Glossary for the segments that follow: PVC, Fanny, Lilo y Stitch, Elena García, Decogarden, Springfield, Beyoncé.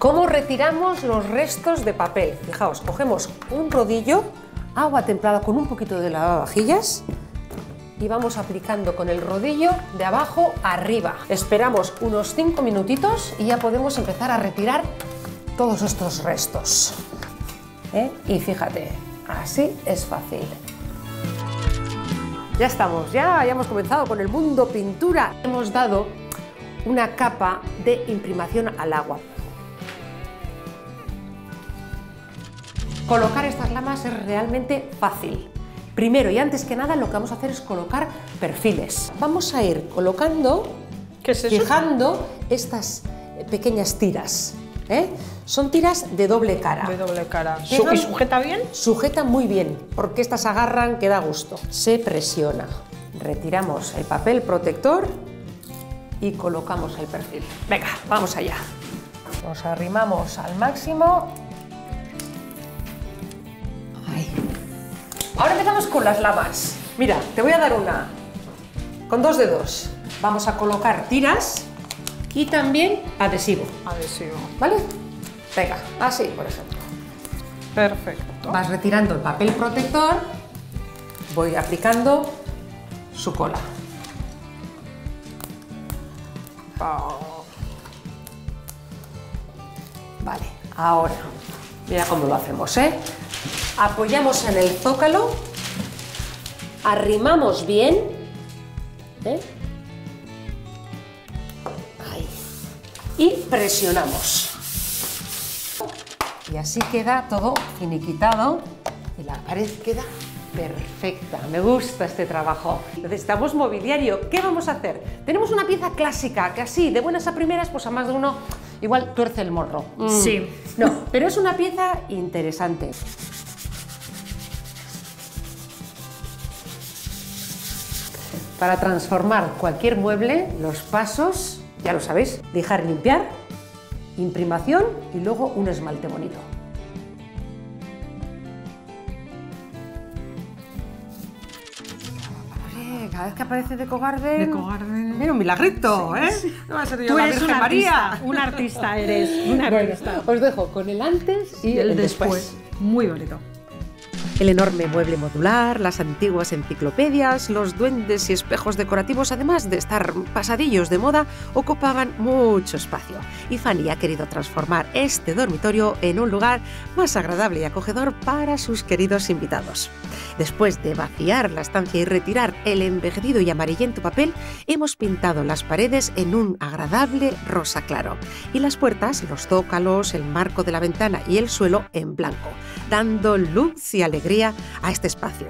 ¿Cómo retiramos los restos de papel? Fijaos, cogemos un rodillo, agua templada con un poquito de lavavajillas y vamos aplicando con el rodillo de abajo arriba. Esperamos unos 5 minutitos y ya podemos empezar a retirar todos estos restos. Y fíjate, así es fácil. Ya estamos, ya hemos comenzado con el mundo pintura. Hemos dado una capa de imprimación al agua. Colocar estas lamas es realmente fácil. Primero y antes que nada lo que vamos a hacer es colocar perfiles. Vamos a ir colocando, fijando estas pequeñas tiras. Son tiras de doble cara. De doble cara. ¿Y sujeta bien? Sujeta muy bien, porque estas agarran que da gusto. Se presiona. Retiramos el papel protector y colocamos el perfil. Venga, vamos allá. Nos arrimamos al máximo. Ahora empezamos con las lamas. Mira, te voy a dar una. Con 2 dedos. Vamos a colocar tiras y también adhesivo. Adhesivo. ¿Vale? Venga, así, por ejemplo. Perfecto. Vas retirando el papel protector. Voy aplicando su cola. Vale, ahora. Mira cómo lo hacemos, Apoyamos en el zócalo, arrimamos bien, ahí, y presionamos. Y así queda todo finiquitado y la pared queda perfecta. Me gusta este trabajo. Necesitamos mobiliario. ¿Qué vamos a hacer? Tenemos una pieza clásica que así, de buenas a primeras, pues a más de uno igual tuerce el morro. Sí. No, pero es una pieza interesante. Para transformar cualquier mueble, los pasos, ya lo sabéis, dejar limpiar, imprimación y luego un esmalte bonito. Cada vez que aparece Decogarden... Mira, un milagrito, sí. No va a ser yo la Virgen María. Un artista eres, un artista. Bueno, os dejo con el antes y el después. Muy bonito. El enorme mueble modular, las antiguas enciclopedias, los duendes y espejos decorativos, además de estar pasadillos de moda, ocupaban mucho espacio. Y Fanny ha querido transformar este dormitorio en un lugar más agradable y acogedor para sus queridos invitados. Después de vaciar la estancia y retirar el envejecido y amarillento papel, hemos pintado las paredes en un agradable rosa claro y las puertas, los zócalos, el marco de la ventana y el suelo en blanco, dando luz y alegría a este espacio.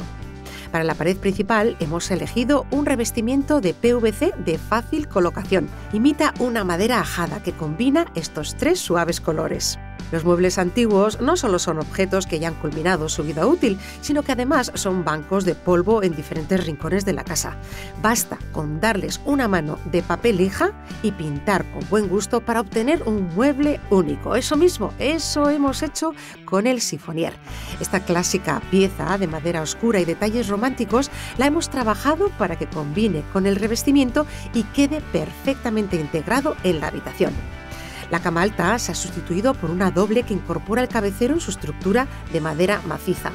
Para la pared principal hemos elegido un revestimiento de PVC de fácil colocación. Imita una madera ajada que combina estos 3 suaves colores. Los muebles antiguos no solo son objetos que ya han culminado su vida útil, sino que además son bancos de polvo en diferentes rincones de la casa. Basta con darles una mano de papel lija y pintar con buen gusto para obtener un mueble único. Eso mismo, eso hemos hecho con el sifonier. Esta clásica pieza de madera oscura y detalles románticos la hemos trabajado para que combine con el revestimiento y quede perfectamente integrado en la habitación. La cama alta se ha sustituido por una doble que incorpora el cabecero en su estructura de madera maciza.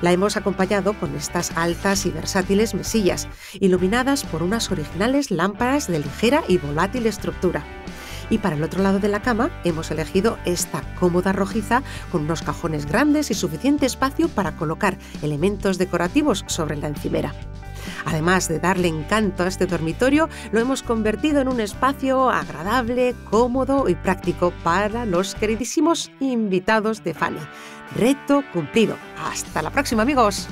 La hemos acompañado con estas altas y versátiles mesillas, iluminadas por unas originales lámparas de ligera y volátil estructura. Y para el otro lado de la cama hemos elegido esta cómoda rojiza con unos cajones grandes y suficiente espacio para colocar elementos decorativos sobre la encimera. Además de darle encanto a este dormitorio, lo hemos convertido en un espacio agradable, cómodo y práctico para los queridísimos invitados de Fanny. Reto cumplido. Hasta la próxima, amigos.